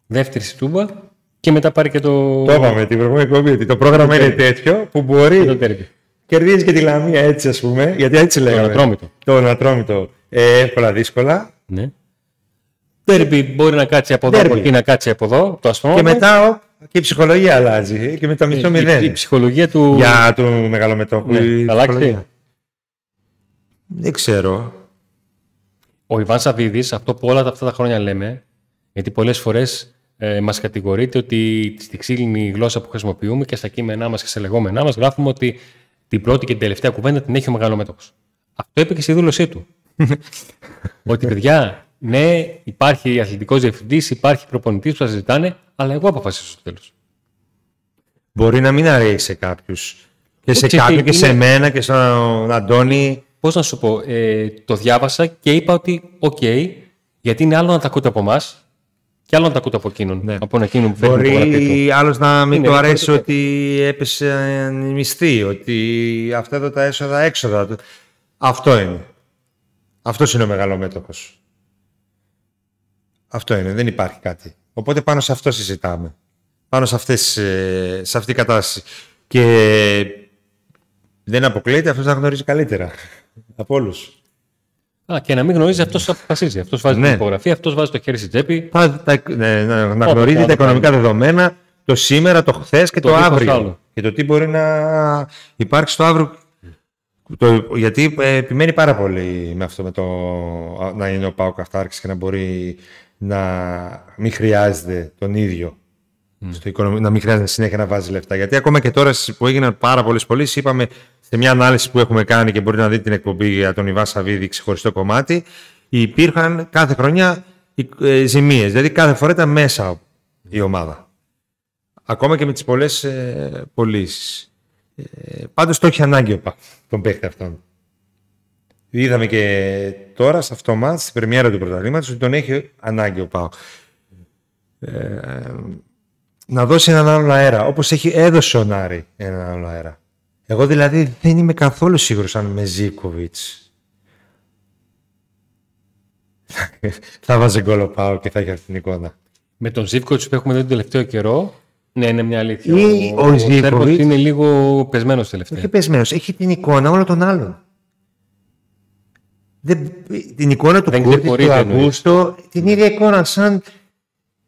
Δεύτερη στη Τούμπα και μετά πάρει και το. Το είπαμε την προηγούμενη εκπομπή. Το πρόγραμμα είναι τέτοιο που μπορεί. Κερδίζει και τη Λαμία έτσι, ας πούμε. Γιατί έτσι λέγαμε. Το Ανατρόμητο. Το Ανατρόμητο. Ε, εύκολα, δύσκολα. Ναι. Τέρμπι μπορεί να κάτσει από εδώ ή να κάτσει από εδώ. Το ασφαλώ. Και μετά και η ψυχολογία αλλάζει. Και με τα μισό μηδέν. Η ψυχολογία του. Για του μεγαλομετώπου. Θα αλλάξει. Δεν ξέρω. Ο Ιβάν Σαββίδης, αυτό που όλα αυτά τα χρόνια λέμε, γιατί πολλές φορές ε, μας κατηγορείται ότι στη ξύλινη γλώσσα που χρησιμοποιούμε και στα κείμενά μας και σε λεγόμενά μας γράφουμε ότι την πρώτη και την τελευταία κουβέντα την έχει ο μεγαλομέτωχος. Αυτό είπε και στη δήλωσή του. Ότι παιδιά, ναι, υπάρχει αθλητικός διευθυντής, υπάρχει προπονητής που σας ζητάνε, αλλά εγώ αποφασίζω στο τέλος. Μπορεί να μην αρέσει σε κάποιους. Και σε κάποιον και σε είναι... μένα και στον Αντώνη. Πώς να σου πω, ε, το διάβασα και είπα ότι οκ, okay, γιατί είναι άλλο να τα ακούτε από εμάς και άλλο να τα ακούτε από εκείνον. Ναι. Από εκείνον που μπορεί άλλος να μην είναι, του αρέσει το ότι έπεσε η μισθή, ότι αυτά εδώ τα έσοδα έξοδα. Αυτό είναι. Αυτός είναι ο μεγαλομέτωχος. Αυτό είναι, δεν υπάρχει κάτι. Οπότε πάνω σε αυτό συζητάμε. Πάνω σε, αυτές, σε αυτή η κατάσταση. Και δεν αποκλείεται αυτός να γνωρίζει καλύτερα. Από όλους. Α, και να μην γνωρίζει, αυτός αποφασίζει. Αυτός βάζει ναι. την υπογραφή, αυτός βάζει το χέρι στην τσέπη. Πα, τα, ναι, να, να Ό, γνωρίζει τα, τα οικονομικά πάνω. δεδομένα, το σήμερα, το χθες και το, το αύριο. Άλλο. Και το τι μπορεί να υπάρξει το αύριο. Το, γιατί ε, επιμένει πάρα πολύ με αυτό με το, να είναι ο ΠΑΟΚ αυτάρκης και να μπορεί να μην χρειάζεται τον ίδιο. Mm. Στο οικονομικό, να μην χρειάζεται συνέχεια να βάζει λεφτά. Γιατί ακόμα και τώρα που έγιναν πάρα πολλές πωλήσεις, είπαμε σε μια ανάλυση που έχουμε κάνει και μπορείτε να δείτε την εκπομπή για τον Ιβά Σαββίδη, ξεχωριστό κομμάτι, υπήρχαν κάθε χρονιά ζημίες. Δηλαδή κάθε φορά ήταν μέσα η ομάδα. Ακόμα και με τις πολλές ε, πωλήσεις. Ε, πάντως το έχει ανάγκη ο τον παίχτη αυτόν. Είδαμε και τώρα σε αυτό μάτς, στην πρεμιέρα του πρωταθλήματος, ότι τον έχει ανάγκη ο ΠΑΟΚ. Ε, να δώσει έναν άλλον αέρα, όπως έχει έδωσε ο Νάρη έναν άλλον αέρα. Εγώ δηλαδή δεν είμαι καθόλου σίγουρος αν με Ζίκοβιτς θα βάζει γκολ ο ΠΑΟΚ και θα έχει αυτή την εικόνα. Με τον Ζίκοβιτς που έχουμε δει τον τελευταίο καιρό, ναι, είναι μια αλήθεια. Ή ο, ο, ο Ζίκοβιτς είναι λίγο πεσμένος τελευταία. Όχι πεσμένος, έχει την εικόνα όλων των άλλων. Δεν, την εικόνα του Κούρτη, του Αγούστο, την ίδια εικόνα σαν...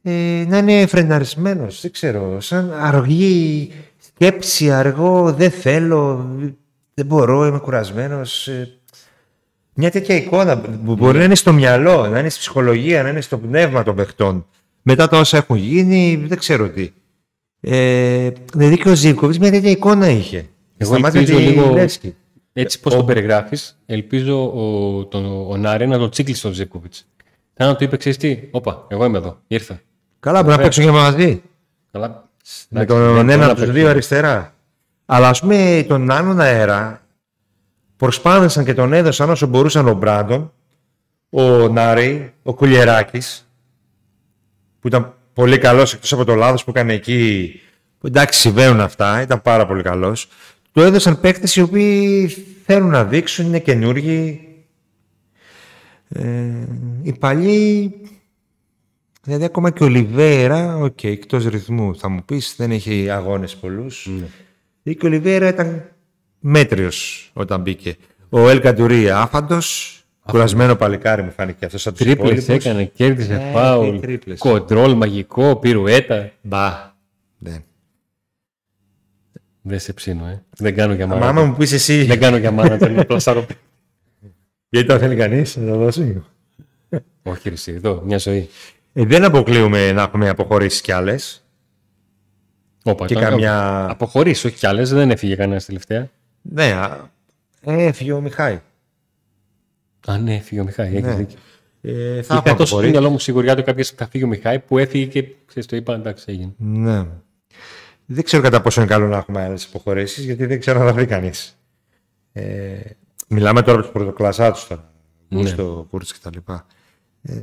Ε, να είναι φρεναρισμένος, δεν ξέρω, σαν αργή σκέψη, αργό, δεν θέλω, δεν μπορώ, είμαι κουρασμένος. Μια τέτοια εικόνα που μπορεί να είναι στο μυαλό, να είναι στη ψυχολογία, να είναι στο πνεύμα των παιχτών. Μετά τα όσα έχουν γίνει, δεν ξέρω τι. Ε, δηλαδή και ο Ζίκοβιτς μια τέτοια εικόνα είχε. Εγώ ελπίζω λίγο, Λέσκη. έτσι πώς ο... τον περιγράφεις, ελπίζω ο, τον, ο Νάρη να τον τσίκλει στον Ζίκοβιτς. Θα να του είπε, ξέρεις τι, όπα, εγώ είμαι εδώ, ήρθα. Καλά, πρέπει να παίξουν και μαζί. Καλά. Με τον ένα από τους δύο αριστερά. Αλλά ας πούμε τον άλλον αέρα προσπάθησαν και τον έδωσαν όσο μπορούσαν ο Μπράντον, ο Νάρη, ο Κουλιεράκης, που ήταν πολύ καλός εκτός από το λάθος που έκανε εκεί εντάξει, συμβαίνουν αυτά, ήταν πάρα πολύ καλός. Του έδωσαν παίκτες οι οποίοι θέλουν να δείξουν, είναι καινούργοι. Ε, οι παλιοί, δηλαδή ακόμα και ο Λιβέρα, οκ, okay, εκτός ρυθμού θα μου πεις, δεν έχει αγώνες πολλούς. Mm. Δηλαδή και ο Λιβέρα ήταν μέτριος όταν μπήκε. Ο Ελ Καντουρί άφαντος. Κουρασμένο παλικάρι μου φάνηκε αυτό. Τρίπλες έκανε, κέρδισε yeah, φάουλ, κοντρόλ, μαγικό, πυρουέτα. Μπα. Δεν. Δεν σε ψήνω, ε. Δεν κάνω για μάνα. Μάμα μου πεις εσύ. Δεν κάνω για μάνα, θέλω να πλασάρω. Γιατί το θέλει κανείς, να το δώσει. Όχι, εσύ, εδώ, μια ζωή. Ε, δεν αποκλείουμε να έχουμε αποχωρήσει κι άλλες. Όπα, και καμιά... Αποχωρήσει, όχι κι άλλες, δεν έφυγε κανένας τελευταία. Ναι, έφυγε ο Μιχάη. Α, ναι, έφυγε ο Μιχάη, έχει δίκιο. Ε, θα είχα τόσο στο μυαλό μου σιγουριά του κάποιος θα φύγει ο Μιχάη που έφυγε και ξέρεις, το είπα, εντάξει, έγινε. Ναι. Δεν ξέρω κατά πόσο είναι καλό να έχουμε άλλες υποχωρήσεις, γιατί δεν ξέρω αν θα βρει κανείς. Ε, μιλάμε τώρα από τους πρωτοκλασσάτους τώρα, ναι. Στο Κούρτς και τα λοιπά. Ε,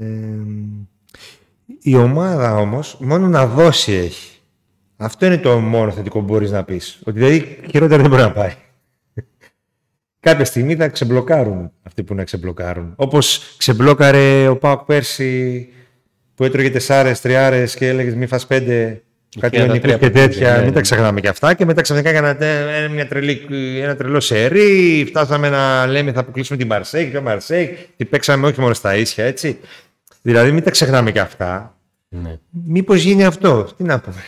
η ομάδα όμως μόνο να δώσει έχει. Αυτό είναι το μόνο θετικό που μπορείς να πεις. Ότι δηλαδή χειρότερα δεν μπορεί να πάει. Κάποια στιγμή θα ξεμπλοκάρουν αυτοί που να ξεμπλοκάρουν. Όπως ξεμπλόκαρε ο ΠΑΟΚ πέρσι που έτρωγε τεσσάρες, τριάρες και έλεγε μη φας πέντε, κάτι μενικούς και τέτοια. Ναι. Μην τα ξεχνάμε και αυτά. Και μετά ξαφνικά έκαναν τρελή, ένα τρελό σερί. Φτάσαμε να λέμε θα αποκλείσουμε την Μαρσέικ, την Μαρσέικ. Τι παίξαμε όχι μόνο στα ίσια, έτσι. Δηλαδή μην τα ξεχνάμε και αυτά. Ναι. Μήπως γίνει αυτό, τι να πούμε.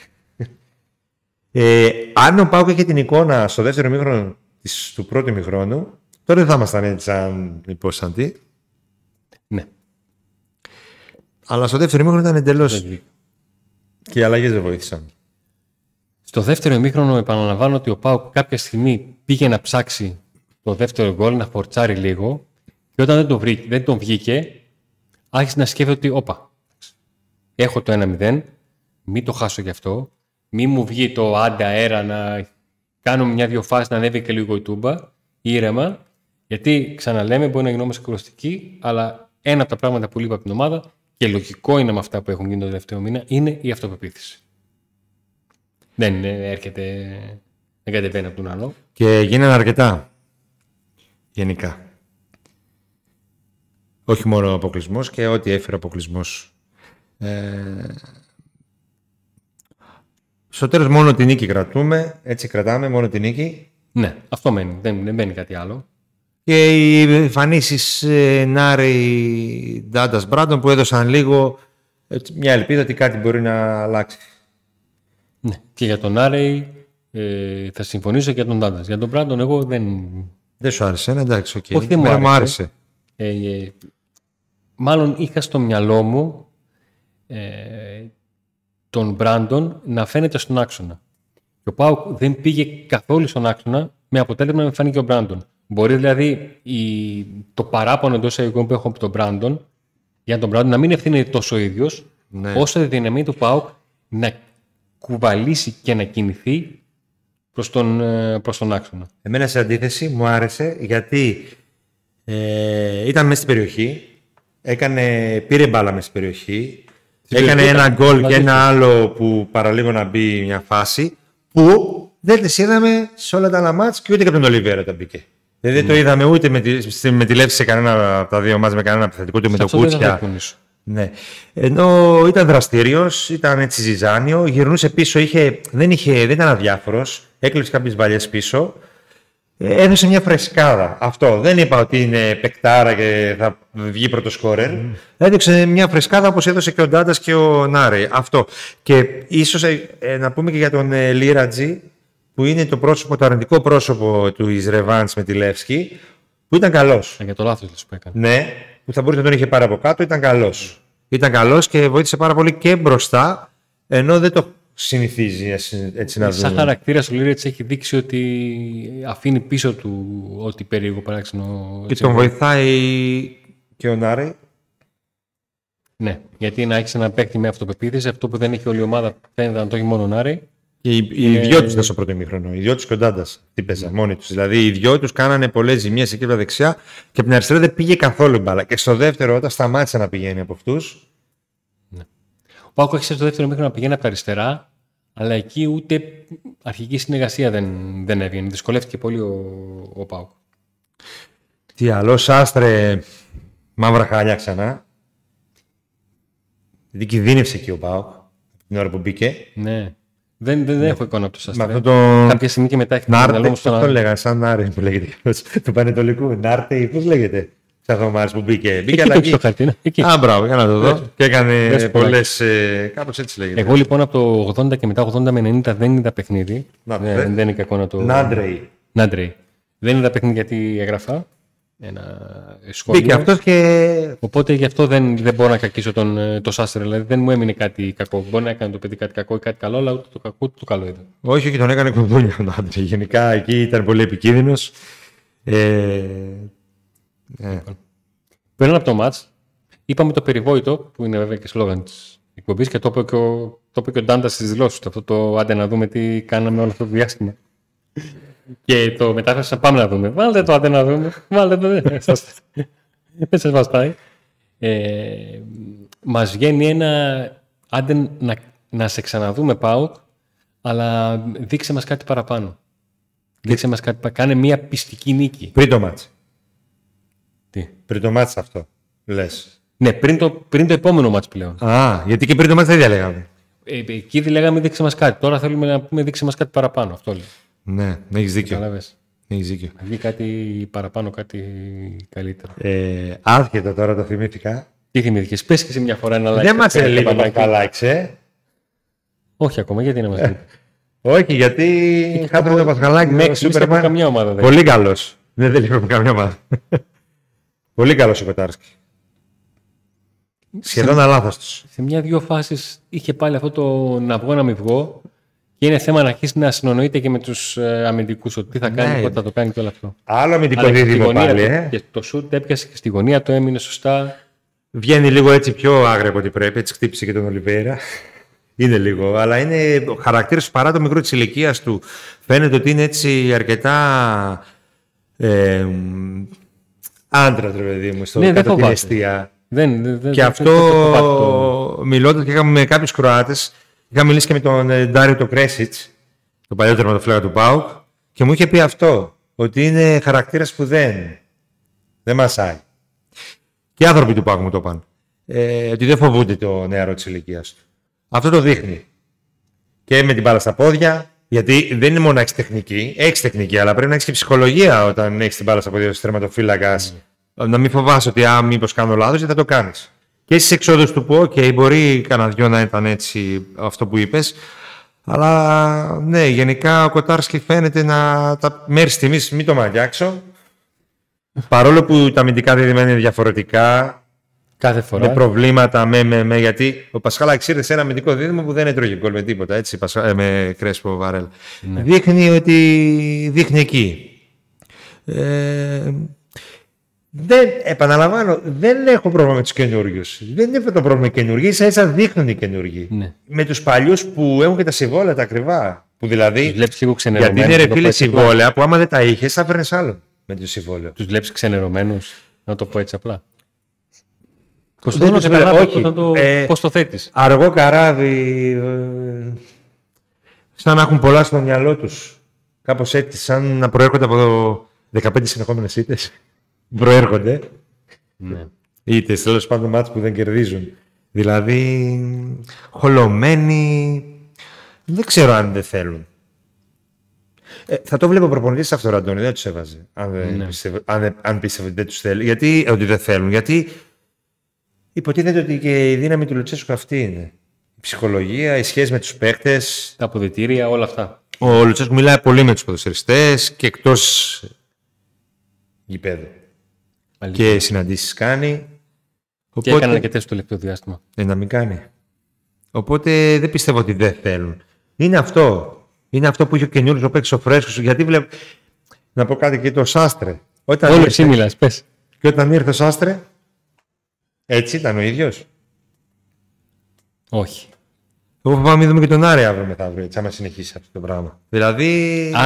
Ε, αν ο ΠΑΟΚ είχε την εικόνα στο δεύτερο μήχρονο. Του πρώτου ημιχρόνου, τώρα δεν θα ήμασταν έτσι σαν υπόσταντη. Ναι. Αλλά στο δεύτερο ημίχρονο ήταν εντελώς. Και οι αλλαγές δεν βοήθησαν. Στο δεύτερο ημίχρονο, επαναλαμβάνω ότι ο ΠΑΟΚ κάποια στιγμή πήγε να ψάξει το δεύτερο γκολ, να φορτσάρει λίγο. Και όταν δεν τον, βρήκε, δεν τον βγήκε, άρχισε να σκέφτεται ότι, όπα, έχω το ένα μηδέν, μην το χάσω γι' αυτό, μην μου βγει το άντα αέρα να. Κάνουμε μια-δυο φάσεις να ανέβει και λίγο η τούμπα, ήρεμα, γιατί ξαναλέμε μπορεί να γινόμαστε κουραστικοί, αλλά ένα από τα πράγματα που λείπει από την ομάδα και λογικό είναι με αυτά που έχουν γίνει το τελευταίο μήνα είναι η αυτοπεποίθηση. Δεν είναι, έρχεται, δεν κατεβαίνει από τον άλλο. Και γίνανε αρκετά γενικά. Όχι μόνο ο αποκλεισμός και ό,τι έφερε αποκλεισμός. Ε... Στο τέλος μόνο την νίκη κρατούμε, έτσι κρατάμε, μόνο την νίκη. Ναι, αυτό μένει, δεν, δεν μένει κάτι άλλο. Και οι εμφανίσεις ε, Νάρη, Ντάντας, Μπράντον που έδωσαν λίγο έτσι, μια ελπίδα ότι κάτι μπορεί να αλλάξει. Ναι, και για τον Νάρη ε, θα συμφωνήσω και για τον Ντάντας. Για τον Μπράντον εγώ δεν... Δεν σου άρεσε, ναι, εντάξει, okay. Όχι, δεν μου άρεσε. άρεσε. Ε, ε, μάλλον είχα στο μυαλό μου... Ε, τον Μπράντον να φαίνεται στον άξονα. Και ο ΠΑΟΚ δεν πήγε καθόλου στον άξονα με αποτέλεσμα να φάνηκε ο Μπράντον. Μπορεί δηλαδή η... το παράπονο εντός εγγών που έχω από τον Μπράντον για τον Μπράντον να μην ευθύνεται τόσο ίδιος, ναι. Όσο η δυναμή του ΠΑΟΚ να κουβαλήσει και να κινηθεί προς τον, προς τον άξονα. Εμένα σε αντίθεση μου άρεσε γιατί ε, ήταν μέσα στην περιοχή, έκανε, πήρε μπάλα μέσα στην περιοχή. Έκανε ένα γκολ και ένα άλλο που παραλίγο να μπει μια φάση που δεν τις είδαμε σε όλα τα άλλα μάτς και ούτε και από τον Ολιβέρα τα μπήκε. Δηλαδή δεν mm. το είδαμε ούτε με τη, με τη Λεύση σε κανένα από τα δύο μάτς με κανένα επιθετικό ούτε με το Κούτσια. Ναι. Ενώ ήταν δραστήριος, ήταν έτσι ζυζάνιο, γυρνούσε πίσω, είχε, δεν, είχε, δεν ήταν αδιάφορος, έκλειψε κάποιες βαλιές πίσω. Έδωσε μια φρεσκάδα. Αυτό. Δεν είπα ότι είναι παικτάρα και θα βγει πρώτο σκόρερ. Mm. Έδειξε μια φρεσκάδα όπως έδωσε και ο Ντάντας και ο Νάρη. Αυτό. Και ίσως ε, ε, να πούμε και για τον ε, Λίρατζι, που είναι το, πρόσωπο, το αρνητικό πρόσωπο του Ισρεβάνς με τη Λεύσκη, που ήταν καλός. Για το λάθος που έκανε. Ναι, που θα μπορούσε να τον είχε πάρει από κάτω, ήταν καλός. Mm. Ήταν καλός και βοήθησε πάρα πολύ και μπροστά, ενώ δεν το. Συνηθίζει έτσι να δούμε. Σαν χαρακτήρας ο Λίρετς έχει δείξει ότι αφήνει πίσω του ό,τι περίεργο παράξενο. Και τον βοηθάει και ο Νάρη. Ναι, γιατί να έχει ένα παίκτη με αυτοπεποίθηση, αυτό που δεν έχει όλη η ομάδα φαίνεται να το έχει μόνο ο Νάρη. Και οι, οι ε... δυο τους ήταν στο πρώτο ημίχρονο. Οι δυο τους και ο Ντάντας. Τι παίζαν mm. μόνοι τους. Δηλαδή οι δυο τους κάνανε πολλές ζημίες εκεί από τα δεξιά και από την αριστερά δεν πήγε καθόλου μπάλα. Και στο δεύτερο, όταν σταμάτησε να πηγαίνει από αυτούς. Ο Πάκο έχει στο δεύτερο μήχρονο να πηγαίνει από τα αριστερά, Αλλά εκεί ούτε αρχική συνεργασία δεν, δεν έβγαινε. Δυσκολεύτηκε πολύ ο, ο ΠΑΟΚ. Τι άλλο, Σάστρε, μαύρα χάλια ξανά. Δεν κινδύνευσε εκεί ο ΠΑΟΚ την ώρα που μπήκε. Ναι. Δεν, δεν ναι. έχω εικόνα από το Σάστρε. Τον... Κάποια στιγμή και μετά έχει την αναλόγω. Πώς το λέγανε, σαν Νάρη που λέγεται. Του Παναιτωλικού. Νάρτη, πώς λέγεται. Σαρδομάρης που μπήκε. Μπήκε εκεί, το χαρτί, ναι. Εκεί. Α, μπράβο, για να το δω. Και έκανε πολλές. Ε, κάπως έτσι λέγεται. Εγώ λοιπόν από το ογδόντα και μετά, ογδόντα με ενενήντα, δεν είδα παιχνίδι. Να, ναι, δεν, δεν είχα εικόνα το. Νάντρεϊ. Νάντρεϊ. Δεν είδα παιχνίδι γιατί έγραφα. Ένα σχόλιο. Μπήκε αυτός και. Οπότε γι' αυτό δεν, δεν μπορώ να κακίσω τον, το Σάστρε. Δηλαδή δεν μου έμεινε κάτι κακό. Μπορεί να έκανε το παιδί κάτι κακό ή κάτι καλό, αλλά ούτε το κακό του το καλό είδα. Όχι, και τον έκανε κοντούνια τον Νάντρεϊ. Γενικά εκεί ήταν πολύ επικίνδυνο. Ε... Yeah. Πριν από το μάτς, είπαμε το περιβόητο που είναι βέβαια και σλόγαν της εκπομπής και το είπε και ο, ο Ντάντα στις δηλώσεις του. Αυτό το άντε να δούμε τι κάναμε όλο αυτό το διάστημα. Και το μετάφρασα πάμε να δούμε. Βάλτε το άντε να δούμε. Βάλτε το. Δεν σας βαστάει. Ε, μας βγαίνει ένα άντε να, να σε ξαναδούμε ΠΑΟΚ, αλλά δείξε μας κάτι παραπάνω. Δείξε μας κάτι. Κάνε μια πιστική νίκη. Πριν το μάτς. Τι? Πριν το μάτς αυτό, λες. Ναι, πριν το, πριν το επόμενο μάτς πλέον. Α, γιατί και πριν το μάτς δεν διαλέγαμε. Ε, εκεί λέγαμε δείξε μας κάτι. Τώρα θέλουμε να πούμε δείξε μας κάτι παραπάνω. Αυτό λέει. Ναι, έχεις δίκιο. Καταλάβες. Έχεις δίκιο. Να βγει κάτι παραπάνω, κάτι καλύτερο. Ε, άσχετα τώρα το θυμήθηκα. Τι θυμήθηκες, πες και σε μια φορά ένα like. Δεν μας έλειπε το παλάξε. Όχι ακόμα, γιατί να μας λείπει. Όχι, γιατί είχαμε το Πασχαλάκι μέχρι Σούπερμαν. Πολύ καλό. Δεν λείπαμε καμιά ομάδα. Πολύ καλός ο Πετάρσκι. Σχεδόν αλάθαστος. Σε μια-δυο φάσεις είχε πάλι αυτό το να βγω να μην βγω και είναι θέμα να αρχίσει να συνονοείται και με τους αμυντικούς ότι τι θα κάνει, ναι, πότε θα το κάνει και όλο αυτό. Άλλο αμυντικό δίδυμο πάλι. Ε? Το, το σουτ έπιασε και στη γωνία, το έμεινε σωστά. Βγαίνει λίγο έτσι πιο άγρια από ό,τι πρέπει, έτσι χτύπησε και τον Ολιβέρα. Είναι λίγο, αλλά είναι ο χαρακτήρας παρά το μικρό της ηλικίας του. Φαίνεται ότι είναι έτσι αρκετά... Ε, άντρα, ρε παιδί μου, στο ναι, κάτω την αιστεία. Δεν, δεν, δεν, και αυτό, το... μιλώντας και είχαμε με κάποιους Κροάτες, είχα μιλήσει και με τον ε, Ντάριο το Κρέσιτς, τον παλιό τερματοφύλακα του ΠΑΟΚ, και μου είχε πει αυτό, ότι είναι χαρακτήρας που δεν, δεν μασάει. Και οι άνθρωποι του ΠΑΟΚ μου το είπαν, ε, ότι δεν φοβούνται το νεαρό της ηλικίας του. Αυτό το δείχνει. Και με την μπάλα στα πόδια, γιατί δεν είναι μόνο να έχεις τεχνική, έχεις τεχνική, αλλά πρέπει να έχεις και ψυχολογία όταν έχεις την μπάλα στα πόδια του τερματοφύλακας. Mm. Να μην φοβάσαι ότι α, μήπως κάνω λάθος, γιατί θα το κάνεις. Και στις εξόδους του που, OK, μπορεί κανένα δυο να ήταν έτσι αυτό που είπες, αλλά ναι, γενικά ο Κοτάρσκι φαίνεται να τα μέρη στιγμής, μην το μαγιάξω. Παρόλο που τα αμυντικά δίδυμα είναι διαφορετικά. Κάθε φορά. Με προβλήματα, με, με, με, γιατί ο Πασχαλάκης ήρθε σε ένα αμυντικό δίδυμο που δεν έτρωγε γκολ με τίποτα, έτσι, με Κρέσπο Βαρέλ. Ναι. Δείχνει ότι δείχνει εκεί. Ε, δεν, επαναλαμβάνω, δεν έχω πρόβλημα με τους καινούριους. Δεν έχω το πρόβλημα με καινούργοι, ίσα ίσα δείχνουν οι καινούργοι. Ναι. Με τους παλιούς που έχουν και τα συμβόλαια τα ακριβά. Που δηλαδή, γιατί είναι ρε φίλε συμβόλαια που άμα δεν τα είχες, θα φέρνεις άλλο με το συμβόλαιο. Τους βλέπεις ξενερωμένους, να το πω έτσι απλά. Κοστώνω σε το... ε, πώς το θέτεις. Αργό καράβι, ε, σαν να έχουν πολλά στο μυαλό τους. Κάπως έτσι, σαν να προέρχονται από εδώ δεκαπέντε συνεχόμενες ήττες. Προέρχονται. Ναι. Ήττες, τέλος πάντων μάτς που δεν κερδίζουν. Δηλαδή, χολωμένοι, δεν ξέρω αν δεν θέλουν. Ε, θα το βλέπω προπονητής αυτό, Αντώνη, δεν τους έβαζε. Αν, ναι, πιστεύω, αν, αν πιστεύω ότι δεν τους θέλει. Γιατί, ότι δεν θέλουν, γιατί... Υποτίθεται ότι και η δύναμη του Λουτσέσκου αυτή είναι. Η ψυχολογία, οι σχέσεις με τους παίκτες. Τα αποδυτήρια, όλα αυτά. Ο Λουτσέσκου μιλάει πολύ με τους ποδοσφαιριστές και εκτός γηπέδου. Και συναντήσεις κάνει. Οπότε... Και έκανε αρκετές στο τελευταίο διάστημα. Ε, να μην κάνει. Οπότε δεν πιστεύω ότι δεν θέλουν. Είναι αυτό. Είναι αυτό που είχε ο καινούριο παίκτης ο φρέσκος. Γιατί βλέπω. Να πω κάτι και το Σάστρε. Όταν όλοι ήρθε... μιλάς, πες. Και όταν ήρθε ο Σάστρε. Έτσι ήταν ο ίδιος. Όχι. Εγώ φοβάμαι δούμε και τον Άρη αύριο μεθαύριο, έτσι, άμα συνεχίσει αυτό το πράγμα. Δηλαδή... Α,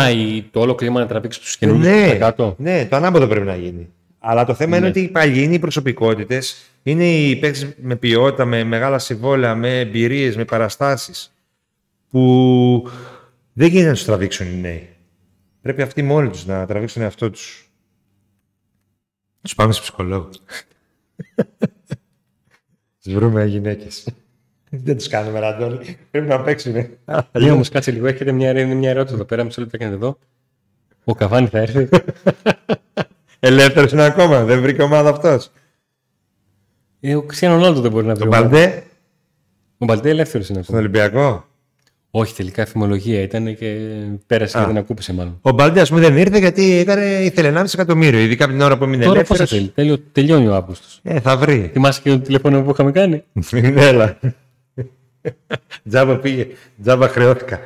το όλο κλίμα να τραβήξει τους καινούριους, ναι, κάτω. Ναι, το ανάποδο πρέπει να γίνει. Αλλά το θέμα, ναι, είναι ότι οι παλιοί είναι οι προσωπικότητες, είναι οι παίκτες με ποιότητα, με μεγάλα συμβόλαια, με εμπειρίες, με παραστάσεις. που δεν γίνεται να τους τραβήξουν οι νέοι. Πρέπει αυτοί μόνοι τους να τραβήξουν εαυτό τους. Να τους πάμε σε ψυχολόγο. Τις βρούμε γυναίκες. Δεν τους κάνουμε ραντόλι. Πρέπει να παίξουν. Αλλιώς όμως κάτσε λίγο. Έχετε μια, μια ερώτηση εδώ πέρα. Μισό λεπτό, κάνετε εδώ. Ο Καβάνι θα έρθει. Ελεύθερος είναι ακόμα. Δεν βρήκε ομάδα αυτός. Ε, ο Κριστιάνο Ρονάλντο δεν μπορεί να βρει. Ο Μπαλντέ. Ο Μπαλντέ ελεύθερος είναι ακόμα. Στον Ολυμπιακό. Όχι, τελικά εφημολογία ήταν και πέρασε και δεν ακούπησε μάλλον. Ο Μπαλντέ, ας πούμε, δεν ήρθε γιατί έκανε, ήθελε ένα κόμμα πέντε εκατομμύριο. Ειδικά από την ώρα που έμεινε ελεύθερος. Τώρα πόσο τελειώνει ο Αύγουστος. Ε, θα βρει. Θυμάσαι και το τηλέφωνο που είχαμε κάνει. Έλα. Τζάμπα πήγε. Τζάμπα χρεώθηκα.